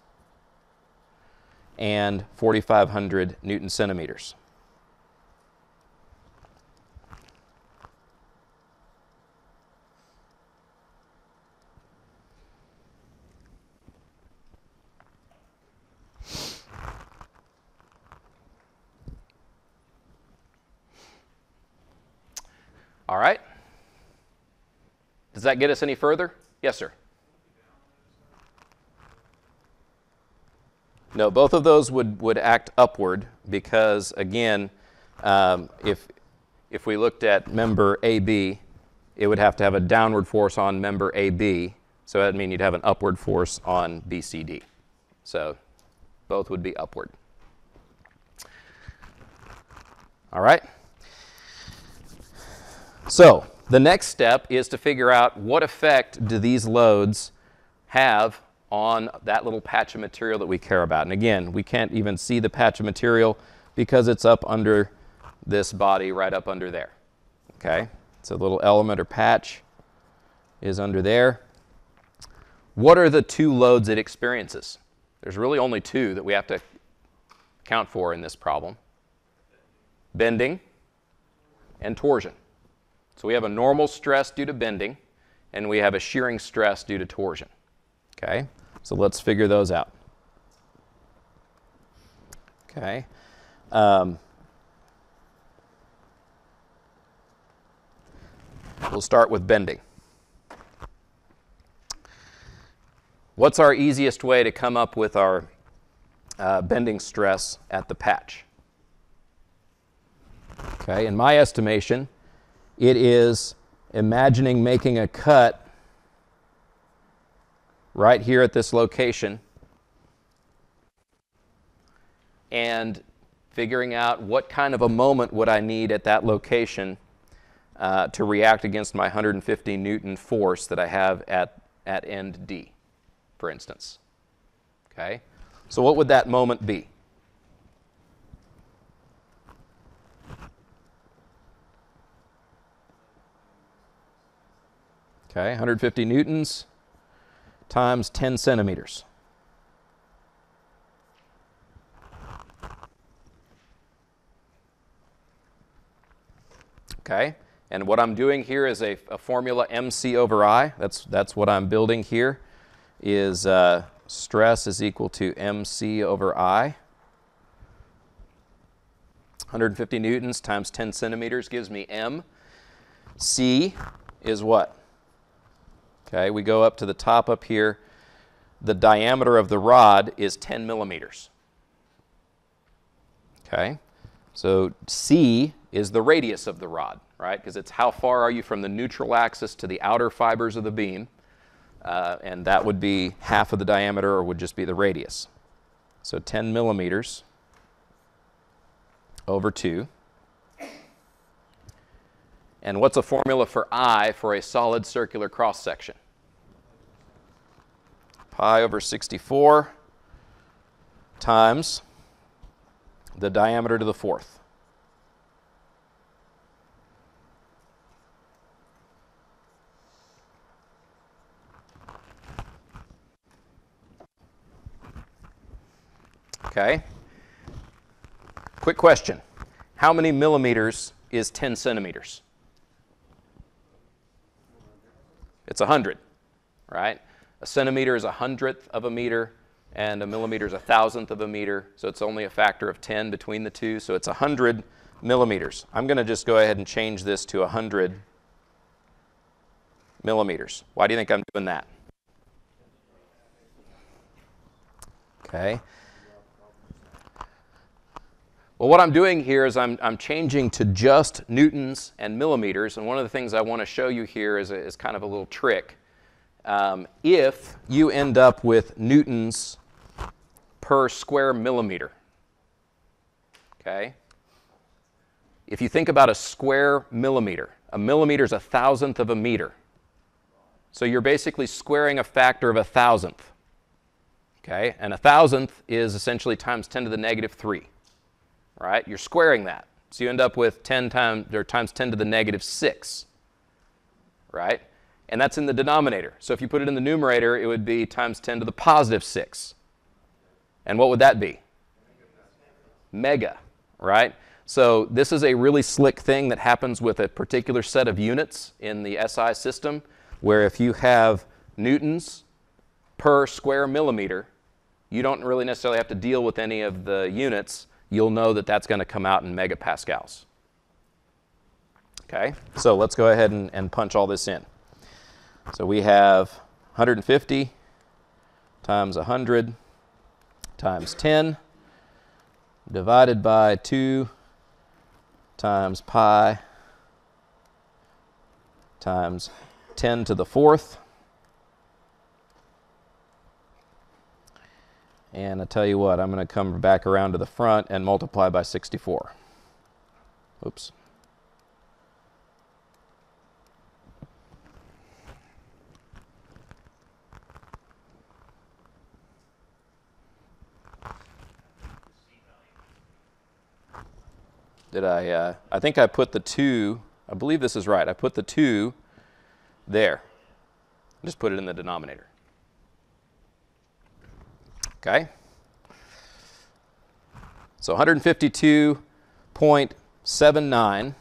and 4,500 Newton centimeters. All right. Does that get us any further? Yes, sir. No, both of those would act upward because, again, if we looked at member AB, it would have to have a downward force on member AB. So that would mean you'd have an upward force on BCD. So both would be upward. All right. So the next step is to figure out what effect do these loads have on that little patch of material that we care about. And again, we can't even see the patch of material because it's up under this body right up under there. Okay, so the little element or patch is under there. What are the two loads it experiences? There's really only two that we have to account for in this problem. Bending and torsion. So we have a normal stress due to bending, and we have a shearing stress due to torsion. Okay, so let's figure those out. Okay, we'll start with bending. What's our easiest way to come up with our bending stress at the patch? Okay, in my estimation, it is imagining making a cut right here at this location and figuring out what kind of a moment would I need at that location to react against my 150 Newton force that I have at end D, for instance. Okay, so what would that moment be? Okay, 150 newtons times 10 centimeters. Okay, and what I'm doing here is a formula MC over I. That's what I'm building here is stress is equal to MC over I. 150 newtons times 10 centimeters gives me M. C is what? Okay, we go up to the top up here. The diameter of the rod is 10 millimeters. Okay, so C is the radius of the rod, right? Because it's how far are you from the neutral axis to the outer fibers of the beam, and that would be half of the diameter or would just be the radius. So 10 millimeters over 2. And what's a formula for I for a solid circular cross-section? Pi over 64 times the diameter to the fourth. Okay. Quick question. How many millimeters is 10 centimeters? It's 100, right? A centimeter is 1/100th of a meter, and a millimeter is 1,000th of a meter. So it's only a factor of 10 between the two. So it's 100 millimeters. I'm going to just go ahead and change this to 100 millimeters. Why do you think I'm doing that? Okay. Well, what I'm doing here is I'm changing to just newtons and millimeters. And one of the things I want to show you here is kind of a little trick. If you end up with newtons per square millimeter, okay? If you think about a square millimeter, a millimeter is 1,000th of a meter. So you're basically squaring a factor of 1,000th, okay? And 1,000th is essentially times 10⁻³ right? You're squaring that. So you end up with 10 times 10⁻⁶, right? And that's in the denominator. So if you put it in the numerator, it would be times 10⁻⁶. And what would that be? Mega, right? So this is a really slick thing that happens with a particular set of units in the SI system, where if you have newtons per square millimeter, you don't really necessarily have to deal with any of the units. You'll know that that's going to come out in megapascals. Okay, so let's go ahead and punch all this in. So we have 150 times 100 times 10 divided by 2 times pi times 10⁴. And I tell you what, I'm going to come back around to the front and multiply by 64. Oops. Did I think I put the 2, I believe this is right, I put the 2 there. Just put it in the denominator. Okay? So 152.79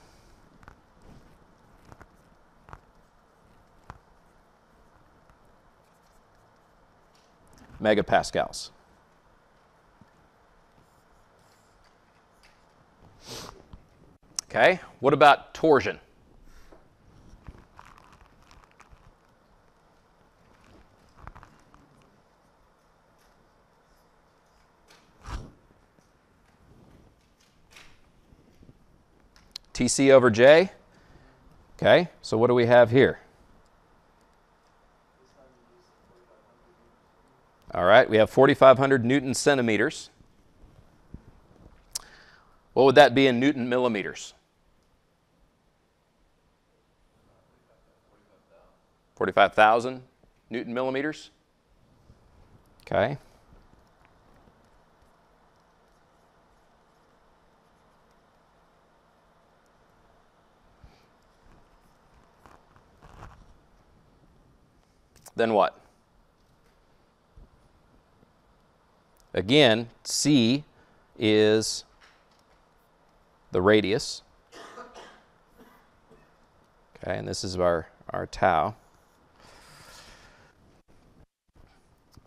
megapascals. Okay, what about torsion? TC over J. Okay, so what do we have here? All right, we have 4,500 newton centimeters. What would that be in newton millimeters? 45,000 newton millimeters. Okay. Then what? Again, C is the radius. Okay, and this is our tau.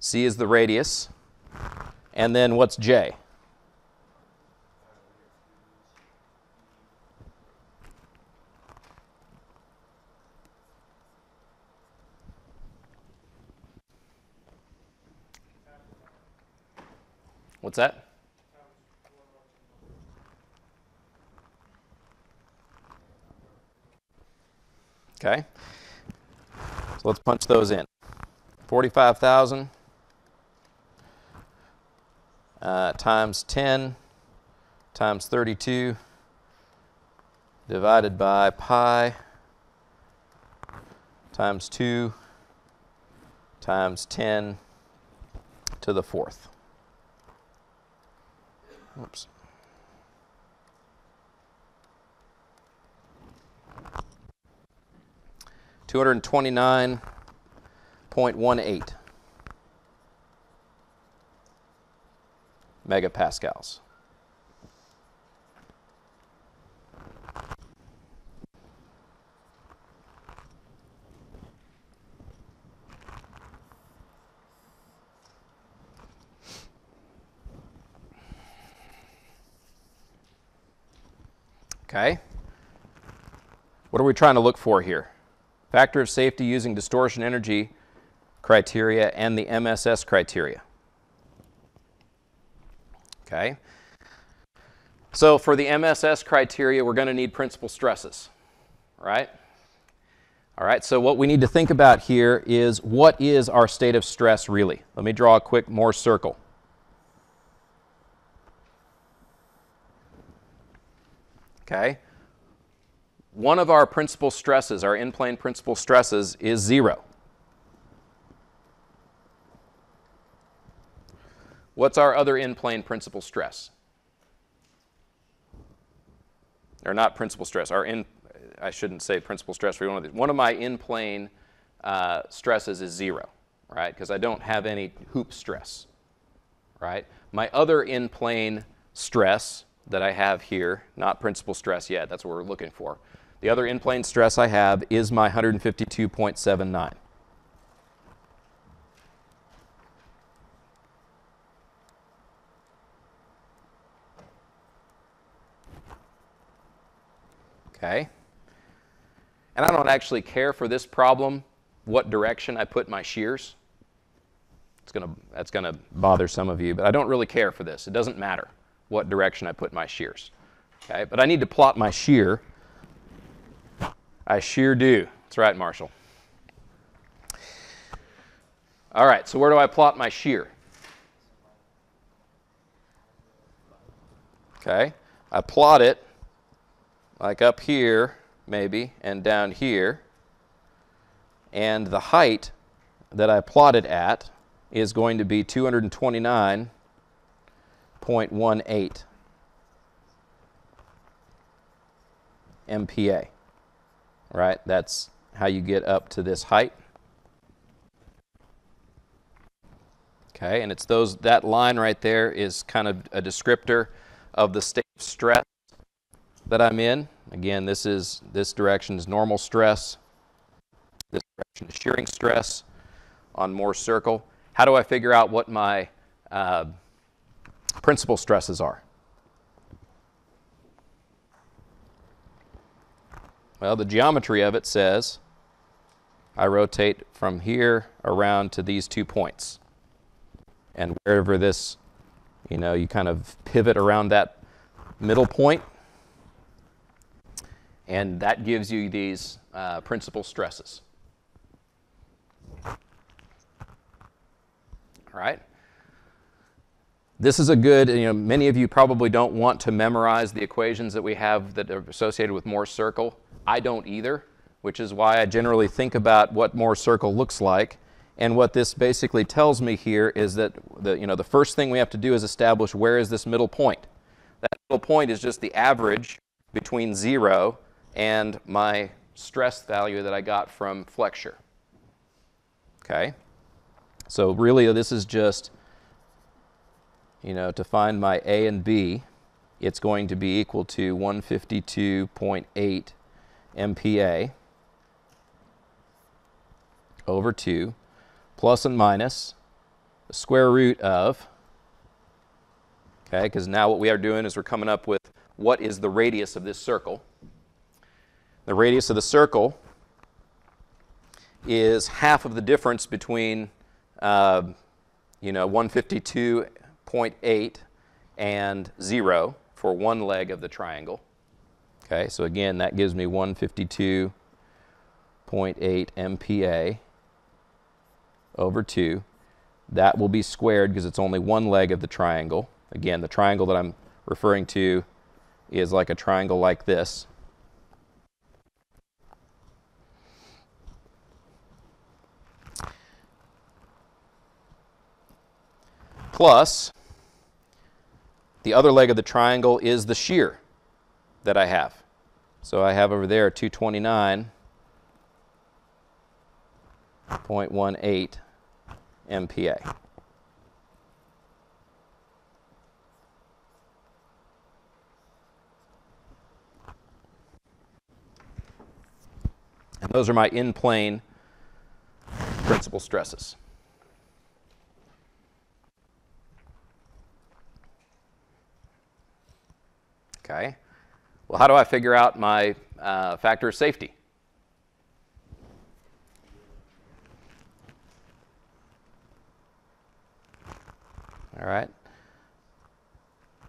C is the radius, and then what's J? What's that? Okay, so let's punch those in. 45,000 times 10 times 32 divided by pi times 2 times 10⁴. Oops. $229.18 megapascals. Okay? What are we trying to look for here? Factor of safety using distortion energy criteria and the MSS criteria. Okay? So for the MSS criteria, we're going to need principal stresses, right? All right, so what we need to think about here is what is our state of stress really? Let me draw a quick Mohr's circle. Okay? One of our principal stresses, our in-plane principal stresses, is 0. What's our other in-plane principal stress? Or not principal stress, I shouldn't say principal stress for one of these. One of my in-plane stresses is 0, right? Because I don't have any hoop stress, right? My other in-plane stress that I have here, not principal stress yet, that's what we're looking for. The other in-plane stress I have is my 152.79. Okay. And I don't actually care for this problem what direction I put my shears. That's gonna bother some of you, but I don't really care for this. It doesn't matter what direction I put my shears. Okay, but I need to plot my shear. I shear do. That's right, Marshall. All right, so where do I plot my shear? Okay, I plot it like up here, maybe, and down here. And the height that I plotted at is going to be 229.18 MPA. Right? That's how you get up to this height. Okay, and it's that line right there is kind of a descriptor of the state of stress that I'm in. Again, this direction is normal stress. This direction is shearing stress on Mohr's circle. How do I figure out what my principal stresses are? Well, the geometry of it says I rotate from here around to these 2 points. And wherever this, you know, you kind of pivot around that middle point. And that gives you these principal stresses. All right? This is a good, you know, many of you probably don't want to memorize the equations that we have that are associated with Mohr's circle. I don't either, which is why I generally think about what Mohr's circle looks like. And what this basically tells me here is that the first thing we have to do is establish where is this middle point. That middle point is just the average between 0 and my stress value that I got from flexure. Okay? So really this is just, you know, to find my A and B, it's going to be equal to 152.8 MPa over 2 plus and minus the square root of, okay, because now what we are doing is we're coming up with what is the radius of this circle. The radius of the circle is half of the difference between, 152.8 and 0 for one leg of the triangle. Okay, so again, that gives me 152.8 MPa over 2. That will be squared because it's only one leg of the triangle. Again, the triangle that I'm referring to is like a triangle like this. Plus, the other leg of the triangle is the shear that I have. So I have over there 229.18 MPa. And those are my in-plane principal stresses. Okay. Well, how do I figure out my factor of safety? All right.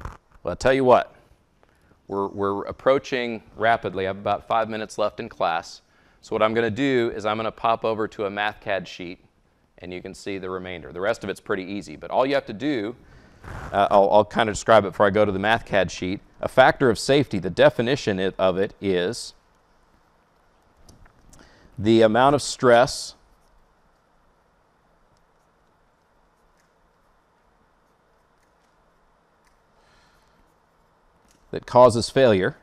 Well, I'll tell you what. We're approaching rapidly. I have about 5 minutes left in class. So what I'm going to do is I'm going to pop over to a MathCAD sheet, and you can see the remainder. The rest of it's pretty easy. But all you have to do, I'll kind of describe it before I go to the MathCAD sheet. A factor of safety, the definition of it is the amount of stress that causes failure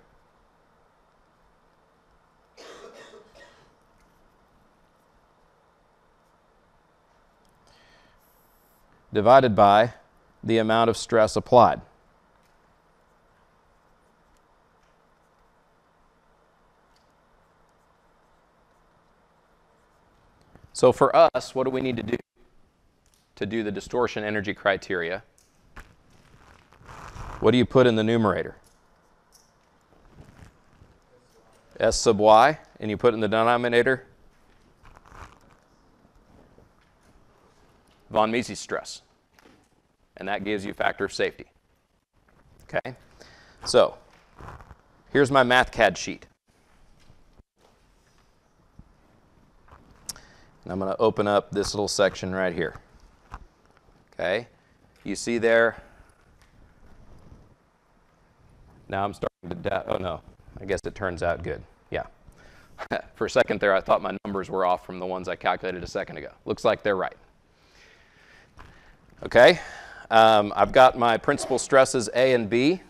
divided by the amount of stress applied. So for us, what do we need to do the distortion energy criteria? What do you put in the numerator? S sub y, and you put in the denominator von Mises stress, and that gives you factor of safety. Okay, so here's my MathCAD sheet, and I'm going to open up this little section right here. Okay, you see there. Now I'm starting to doubt. Oh no. I guess it turns out good. Yeah. For a second there, I thought my numbers were off from the ones I calculated a second ago. Looks like they're right. Okay. I've got my principal stresses A and B.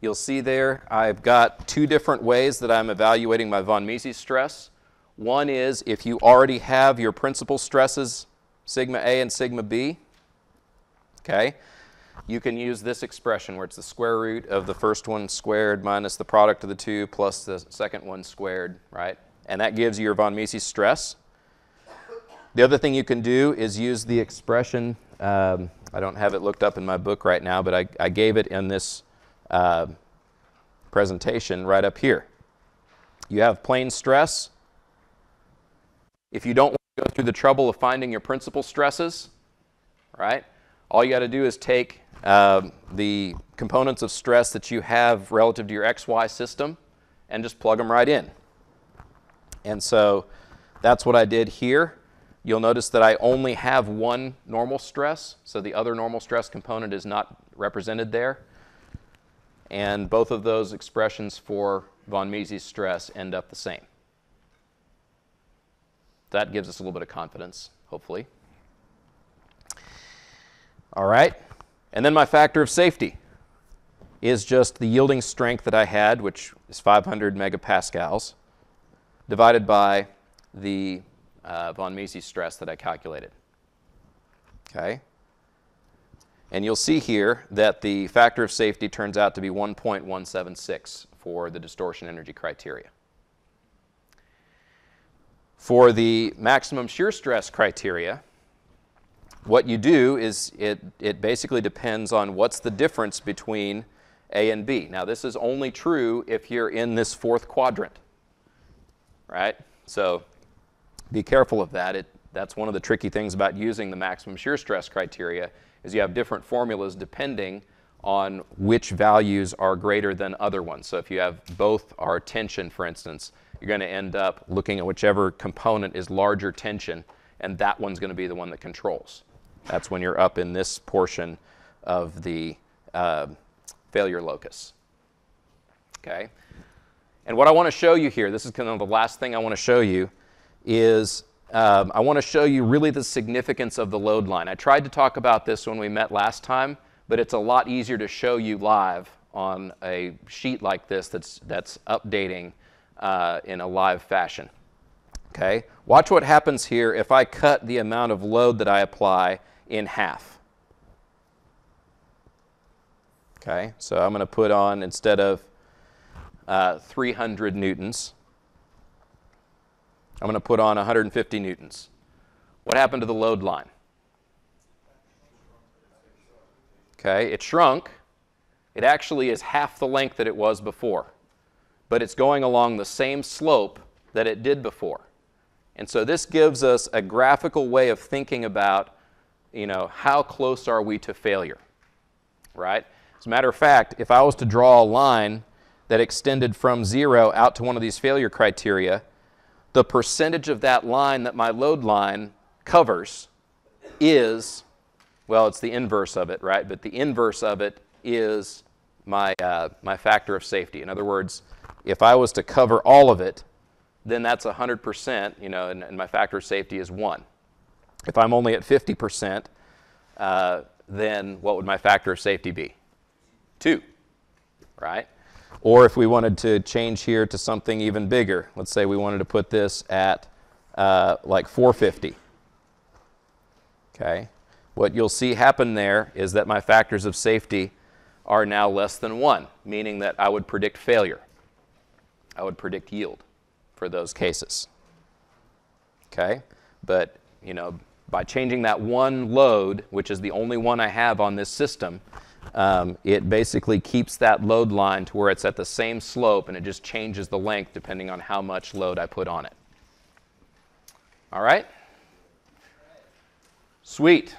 You'll see there I've got two different ways that I'm evaluating my von Mises stress. One is if you already have your principal stresses sigma A and sigma B, okay, you can use this expression where it's the square root of the first one squared minus the product of the two plus the second one squared, right? And that gives you your von Mises stress. The other thing you can do is use the expression, I don't have it looked up in my book right now, but I gave it in this presentation right up here. You have plane stress. If you don't want go through the trouble of finding your principal stresses, right? All you got to do is take the components of stress that you have relative to your XY system and just plug them right in. And so that's what I did here. You'll notice that I only have one normal stress, so the other normal stress component is not represented there. And both of those expressions for von Mises stress end up the same. That gives us a little bit of confidence, hopefully. All right. And then my factor of safety is just the yielding strength that I had, which is 500 megapascals, divided by the von Mises stress that I calculated. Okay. And you'll see here that the factor of safety turns out to be 1.176 for the distortion energy criteria. For the maximum shear stress criteria, what you do is it basically depends on what's the difference between A and B. Now, this is only true if you're in this fourth quadrant, right? So be careful of that. That's one of the tricky things about using the maximum shear stress criteria is you have different formulas depending on which values are greater than other ones. So if you have both are tension, for instance, you're going to end up looking at whichever component is larger tension, and that one's going to be the one that controls. That's when you're up in this portion of the failure locus. Okay? And what I want to show you here, this is kind of the last thing I want to show you, is I want to show you really the significance of the load line. I tried to talk about this when we met last time, but it's a lot easier to show you live on a sheet like this that's updating in a live fashion. Okay, watch what happens here if I cut the amount of load that I apply in half. Okay, so I'm going to put on, instead of 300 newtons, I'm going to put on 150 newtons. What happened to the load line? Okay, it shrunk. It actually is half the length that it was before, but it's going along the same slope that it did before. And so this gives us a graphical way of thinking about, you know, how close are we to failure, right? As a matter of fact, if I was to draw a line that extended from 0 out to one of these failure criteria, the percentage of that line that my load line covers is, well, it's the inverse of it, right? But the inverse of it is my factor of safety. In other words, if I was to cover all of it, then that's 100%, you know, and my factor of safety is 1. If I'm only at 50%, then what would my factor of safety be? 2, right? Or if we wanted to change here to something even bigger, let's say we wanted to put this at like 450, okay? What you'll see happen there is that my factors of safety are now less than 1, meaning that I would predict failure. I would predict yield for those cases, okay? But, you know, by changing that one load, which is the only one I have on this system, it basically keeps that load line to where it's at the same slope, and it just changes the length depending on how much load I put on it. All right? Sweet.